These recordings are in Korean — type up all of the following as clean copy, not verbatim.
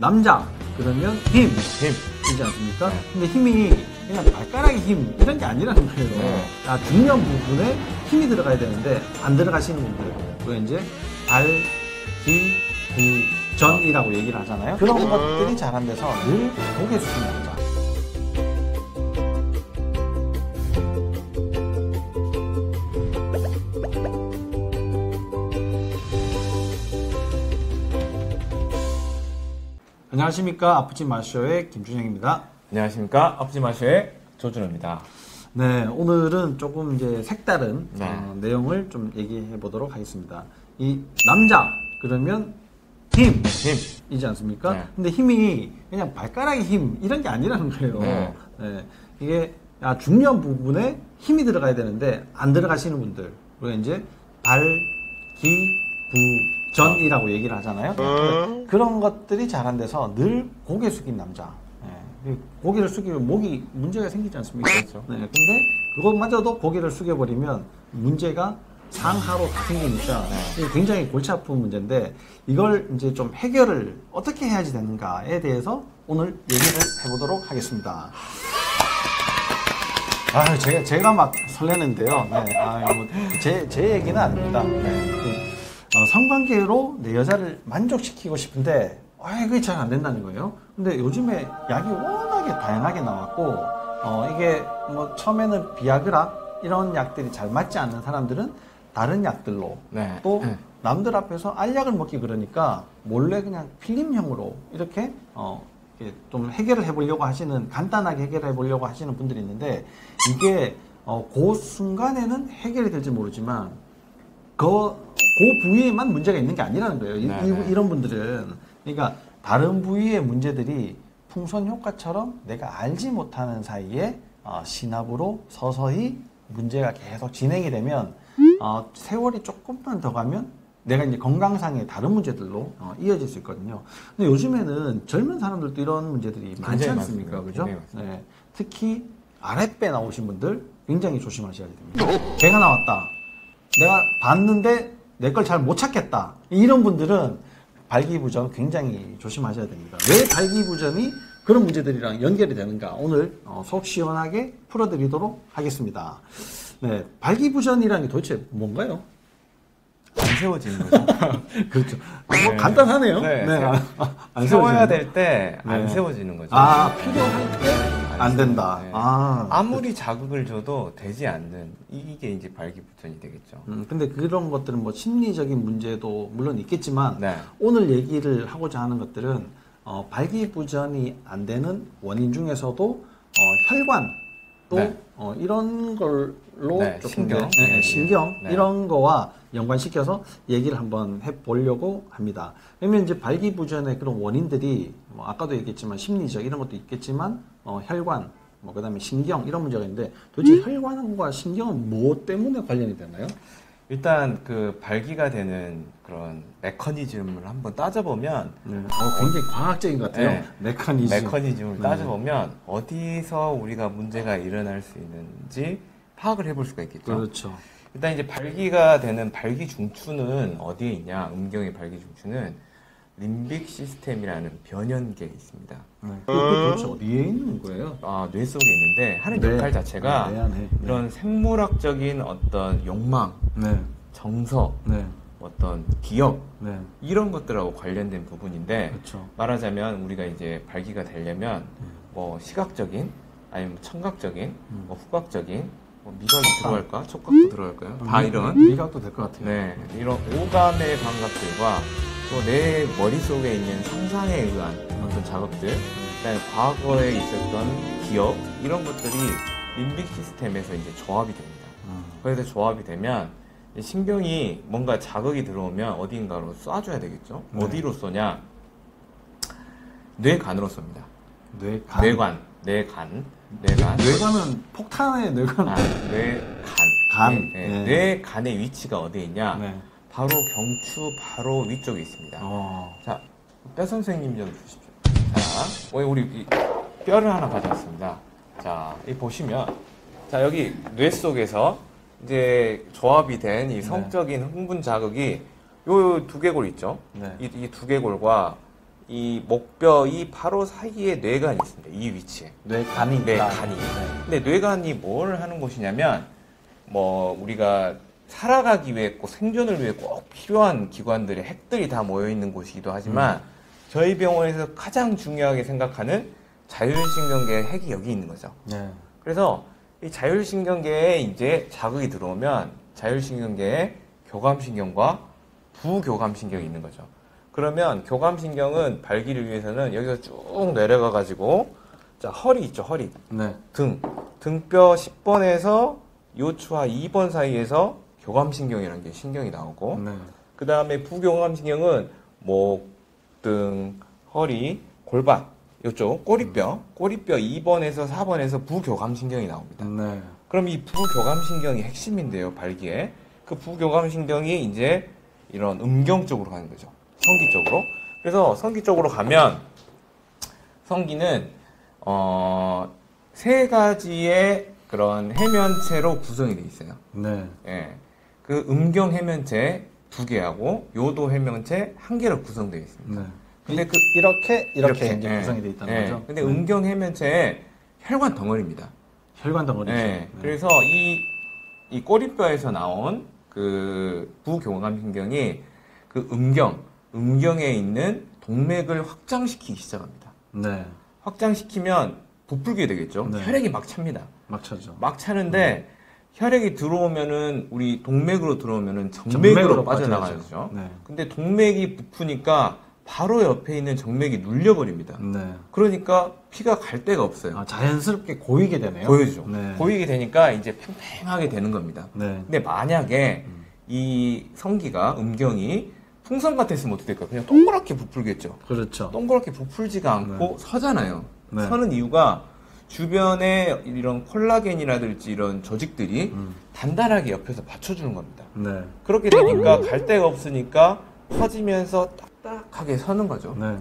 남자 그러면 힘 되지 않습니까? 네. 근데 힘이 그냥 발가락의 힘 이런 게 아니라는 거예요. 네. 아, 중요한 부분에 힘이 들어가야 되는데 안 들어가시는 분들 그게 이제 발기부전이라고 얘기를 하잖아요. 그런 것들이 잘 안 돼서 늘 보게 되는 거죠. 안녕하십니까, 아프지 마쇼의 김준영입니다. 안녕하십니까, 아프지 마쇼의 조준호입니다. 네, 오늘은 조금 이제 색다른 내용을 좀 얘기해 보도록 하겠습니다. 이 남자 그러면 힘이지 않습니까? 네. 근데 힘이 그냥 발가락의 힘 이런 게 아니라는 거예요. 네. 네, 이게 중요한 부분에 힘이 들어가야 되는데 안 들어가시는 분들 그리고 이제 발기부전이라고 얘기를 하잖아요. 그런 것들이 잘 안 돼서 늘 고개 숙인 남자. 네. 고개를 숙이면 목이 문제가 생기지 않습니까? 그렇죠. 네. 근데 그것마저도 고개를 숙여버리면 문제가 상하로 다 생기니까 굉장히 골치 아픈 문제인데 이걸 이제 좀 해결을 어떻게 해야지 되는가에 대해서 오늘 얘기를 해보도록 하겠습니다. 아, 제가 막 설레는데요. 네. 아, 뭐 제 얘기는 아닙니다. 네. 성관계로 내 여자를 만족시키고 싶은데 그게 잘 안 된다는 거예요. 근데 요즘에 약이 워낙에 다양하게 나왔고 이게 뭐 처음에는 비아그라 이런 약들이 잘 맞지 않는 사람들은 다른 약들로 또 남들 앞에서 알약을 먹기 그러니까 몰래 그냥 필름형으로 이렇게 좀 해결을 해보려고 하시는 간단하게 해결해 보려고 하시는 분들이 있는데 이게 그 순간에는 해결이 될지 모르지만 그 부위에만 문제가 있는 게 아니라는 거예요. 이런 분들은 그러니까 다른 부위의 문제들이 풍선 효과처럼 내가 알지 못하는 사이에 시나브로 서서히 문제가 계속 진행이 되면 세월이 조금만 더 가면 내가 이제 건강상의 다른 문제들로 이어질 수 있거든요. 근데 요즘에는 젊은 사람들도 이런 문제들이 많지 않습니까? 그죠? 네. 특히 아랫배 나오신 분들 굉장히 조심하셔야 됩니다. 배가 나왔다. 내가 봤는데 내 걸 잘 못 찾겠다. 이런 분들은 발기부전 굉장히 조심하셔야 됩니다. 왜 발기부전이 그런 문제들이랑 연결이 되는가 오늘 속 시원하게 풀어드리도록 하겠습니다. 네, 발기부전이라는 게 도대체 뭔가요? 안 세워지는 거죠. 그렇죠. 뭐 간단하네요. 네, 안 세워야 될 때 안 세워지는 거죠. 아, 필요할 때 안 된다. 네. 아무리 자극을 줘도 되지 않는 이게 이제 발기부전이 되겠죠. 근데 그런 것들은 뭐 심리적인 문제도 물론 있겠지만 오늘 얘기를 하고자 하는 것들은 발기부전이 안 되는 원인 중에서도 혈관 또 이런 걸로 조금 신경 이런 거와 연관시켜서 얘기를 한번 해보려고 합니다. 그러면 이제 발기부전의 그런 원인들이 뭐 아까도 얘기했지만 심리적 이런 것도 있겠지만 혈관, 뭐 그다음에 신경 이런 문제가 있는데 도대체 혈관과 신경은 뭐 때문에 관련이 되나요? 일단 그 발기가 되는 그런 메커니즘을 한번 따져보면 굉장히 과학적인 것 같아요. 메커니즘을 따져보면 어디서 우리가 문제가 일어날 수 있는지 파악을 해볼 수가 있겠죠. 그렇죠. 일단 이제 발기가 되는 발기중추는 어디에 있냐? 음경의 발기중추는 림빅 시스템이라는 변연계에 있습니다. 도대체 어디에 있는 거예요? 아, 뇌 속에 있는데 하는 역할 자체가 이런 생물학적인 어떤 욕망, 정서, 어떤 기억 이런 것들하고 관련된 부분인데 말하자면 우리가 이제 발기가 되려면 뭐 시각적인 아니면 청각적인 뭐 후각적인 미각이 들어갈까? 촉각도 들어갈까요? 다 이런 미각도 될 것 같아요. 네, 이런 오감의 감각들과 또 내 머릿속에 있는 상상에 의한 어떤 작업들, 그다음에 과거에 있었던 기억 이런 것들이 림빅 시스템에서 이제 조합이 됩니다. 거기서 조합이 되면 신경이 뭔가 자극이 들어오면 어딘가로 쏴줘야 되겠죠. 어디로 쏘냐? 뇌간으로 쏩니다. 뇌간. 뇌간은 폭탄의 뇌간. 뇌간. 뇌간의 위치가 어디에 있냐? 바로 경추 바로 위쪽에 있습니다. 자, 뼈 선생님 좀 주십시오. 자, 우리 뼈를 하나 가져왔습니다. 자, 이 보시면 자 여기 뇌 속에서 이제 조합이 된 이 성적인 흥분 자극이 요 두개골 있죠? 이 두개골과 이 목뼈의 바로 사이에 뇌간이 있습니다. 이 위치에. 뇌간이? 뇌간이. 근데 뇌간이 뭘 하는 곳이냐면 우리가 살아가기 위해 꼭 생존을 위해 꼭 필요한 기관들의 핵들이 다 모여있는 곳이기도 하지만 저희 병원에서 가장 중요하게 생각하는 자율신경계의 핵이 여기 있는 거죠. 네. 그래서 이 자율신경계에 이제 자극이 들어오면 자율신경계에 교감신경과 부교감신경이 있는 거죠. 그러면 교감신경은 발기를 위해서는 여기서 쭉 내려가가지고 자 허리 있죠, 허리. 네. 등뼈 10번에서 요추와 2번 사이에서 교감신경이라는 게 신경이 나오고 네. 그 다음에 부교감신경은 목, 등, 허리, 골반 요쪽 꼬리뼈 2번에서 4번에서 부교감신경이 나옵니다. 네. 그럼 이 부교감신경이 핵심인데요, 발기에. 그 부교감신경이 이제 이런 음경 쪽으로 가는 거죠. 성기 쪽으로. 그래서 성기 쪽으로 가면 성기는 세 가지의 그런 해면체로 구성이 돼 있어요. 네. 예. 그 음경 해면체 2개하고 요도 해면체 1개로 구성되어 있습니다. 네. 근데 그 이렇게 예. 구성이 돼 있다는 예. 거죠. 근데 음경 해면체의 혈관 덩어리입니다. 혈관 덩어리죠. 예. 네. 그래서 이 꼬리뼈에서 나온 그 부교감신경이 그 음경에 있는 동맥을 확장시키기 시작합니다. 네. 확장시키면 부풀게 되겠죠. 네. 혈액이 막 찹니다. 막 차죠. 막 차는데 혈액이 들어오면은 우리 동맥으로 들어오면은 정맥으로 빠져나가죠. 네. 근데 동맥이 부푸니까 바로 옆에 있는 정맥이 눌려버립니다. 네. 그러니까 피가 갈 데가 없어요. 아, 자연스럽게 고이게 되네요. 고이죠. 네. 고이게 되니까 이제 팽팽하게 되는 겁니다. 네. 근데 만약에 이 성기가 음경이 풍선 같았으면 어떻게 될까요? 그냥 동그랗게 부풀겠죠. 그렇죠. 동그랗게 부풀지가 않고 네. 서잖아요. 네. 서는 이유가 주변에 이런 콜라겐이라든지 이런 조직들이 단단하게 옆에서 받쳐주는 겁니다. 네. 그렇게 되니까 갈 데가 없으니까 퍼지면서 딱딱하게 서는 거죠. 네.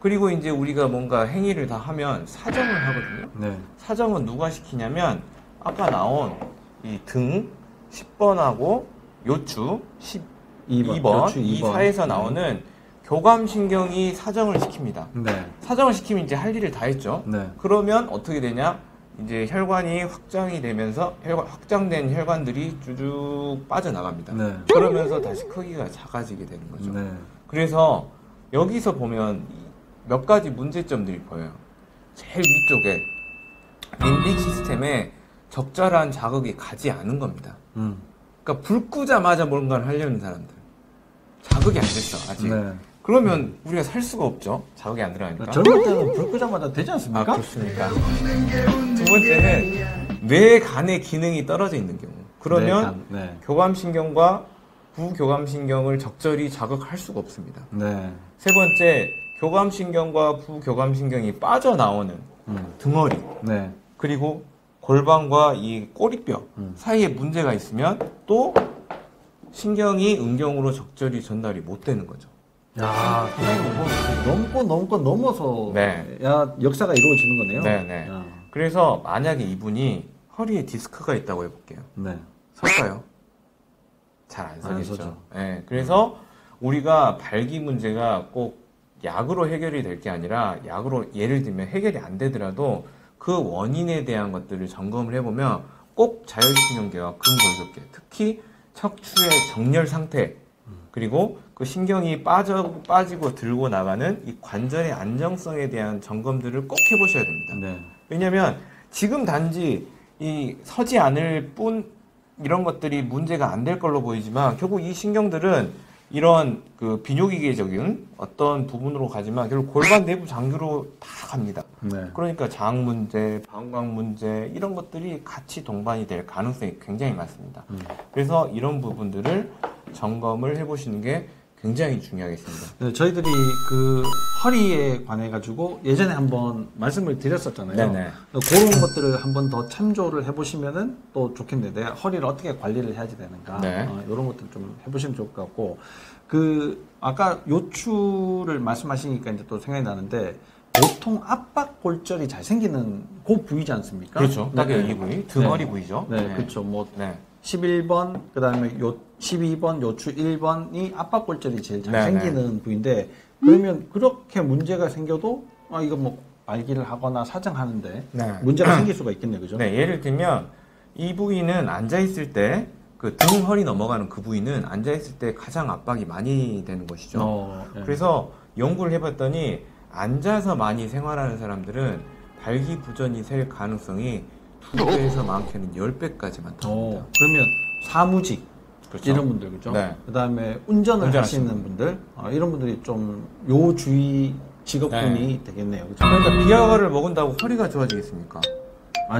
그리고 이제 우리가 뭔가 행위를 다 하면 사정을 하거든요. 네. 사정은 누가 시키냐면 아까 나온 이 등 10번하고 요추 12번 이 사이에서 나오는 교감신경이 사정을 시킵니다. 네. 사정을 시키면 이제 할 일을 다 했죠. 네. 그러면 어떻게 되냐? 이제 혈관이 확장이 되면서 확장된 혈관들이 쭈쭉 빠져나갑니다. 네. 그러면서 다시 크기가 작아지게 되는 거죠. 네. 그래서 여기서 보면 몇 가지 문제점들이 보여요. 제일 위쪽에 림빅 시스템에 적절한 자극이 가지 않은 겁니다. 그러니까 불 끄자마자 뭔가를 하려는 사람들. 자극이 안 됐어, 아직. 네. 그러면 우리가 살 수가 없죠. 자극이 안 들어가니까. 젊을 때는 불 끄자마자 되지 않습니까? 아, 그렇습니까? 두 번째는 뇌간의 기능이 떨어져 있는 경우. 그러면 네. 교감신경과 부교감신경을 적절히 자극할 수가 없습니다. 네. 세 번째, 교감신경과 부교감신경이 빠져나오는 등어리. 네. 그리고 골반과 이 꼬리뼈 사이에 문제가 있으면 또 신경이 음경으로 적절히 전달이 못 되는 거죠. 야, 넘어서 네. 야, 역사가 이루어지는 거네요. 네네. 야. 그래서 만약에 이분이 허리에 디스크가 있다고 해볼게요. 네. 설까요? 잘 안 서겠죠. 네. 그래서 우리가 발기 문제가 꼭 약으로 해결이 될 게 아니라 약으로 예를 들면 해결이 안 되더라도 그 원인에 대한 것들을 점검을 해보면 꼭 자율신경계와 근골격계, 특히 척추의 정렬 상태 그리고 그 신경이 빠지고 들고 나가는 이 관절의 안정성에 대한 점검들을 꼭 해보셔야 됩니다. 네. 왜냐하면 지금 단지 이 서지 않을 뿐 이런 것들이 문제가 안 될 걸로 보이지만 결국 이 신경들은 이런 그 비뇨기계적인 어떤 부분으로 가지만 결국 골반 내부 장기로 다 갑니다. 네. 그러니까 장 문제, 방광 문제 이런 것들이 같이 동반이 될 가능성이 굉장히 많습니다. 그래서 이런 부분들을 점검을 해보시는 게 굉장히 중요하겠습니다. 네, 저희들이 그 허리에 관해 가지고 예전에 한번 말씀을 드렸었잖아요. 네네. 그런 것들을 한번 더 참조를 해보시면은 또 좋겠네요. 내가 허리를 어떻게 관리를 해야지 되는가. 네. 이런 것들 좀 해보시면 좋을 것 같고, 그 아까 요추를 말씀하시니까 이제 또 생각이 나는데 보통 압박 골절이 잘 생기는 그 부위지 않습니까? 그렇죠. 딱 여기 부위, 등허리 네. 부위죠. 네, 네. 그렇죠. 뭐. 네. 11번, 그 다음에 12번, 요추 1번이 압박골절이 제일 잘 생기는 부위인데 그러면 그렇게 문제가 생겨도 아 이거 뭐 알기를 하거나 사정하는데 네. 문제가 생길 수가 있겠네요, 그죠? 네, 예를 들면 이 부위는 앉아 있을 때 그 등 허리 넘어가는 그 부위는 앉아 있을 때 가장 압박이 많이 되는 것이죠. 네. 그래서 연구를 해봤더니 앉아서 많이 생활하는 사람들은 발기부전이 셀 가능성이 2배에서 많게는 10배까지 많다고 합니다. 그러면 사무직 그렇죠? 이런 분들 그죠? 네. 그다음에 운전을 하시는 분들 이런 분들이 좀 요 주의 직업군이 네. 되겠네요. 그렇죠? 그러니까 비아그라를 먹은다고 허리가 좋아지겠습니까?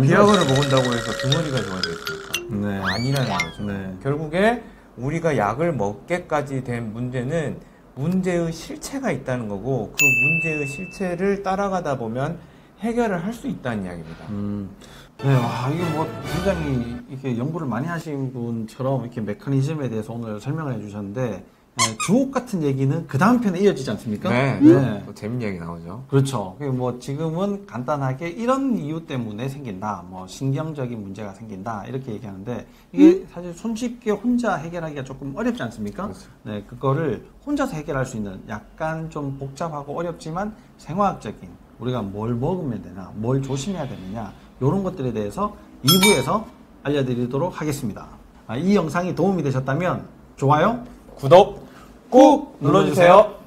비아그라를 먹은다고 해서 등허리가 좋아지겠습니까? 네. 아니라는 거죠. 네. 결국에 우리가 약을 먹게까지 된 문제는 문제의 실체가 있다는 거고 그 문제의 실체를 따라가다 보면 해결을 할 수 있다는 이야기입니다. 네, 와, 이게 뭐 굉장히 이렇게 연구를 많이 하신 분처럼 이렇게 메커니즘에 대해서 오늘 설명을 해주셨는데 주옥 같은 얘기는 그 다음 편에 이어지지 않습니까? 네, 네. 또 재밌는 얘기 나오죠. 그렇죠. 뭐 지금은 간단하게 이런 이유 때문에 생긴다, 뭐 신경적인 문제가 생긴다 이렇게 얘기하는데 이게 사실 손쉽게 혼자 해결하기가 조금 어렵지 않습니까? 그렇죠. 네, 그거를 혼자서 해결할 수 있는 약간 좀 복잡하고 어렵지만 생화학적인. 우리가 뭘 먹으면 되나, 뭘 조심해야 되느냐 이런 것들에 대해서 2부에서 알려드리도록 하겠습니다. 이 영상이 도움이 되셨다면 좋아요, 구독 꾹 눌러주세요.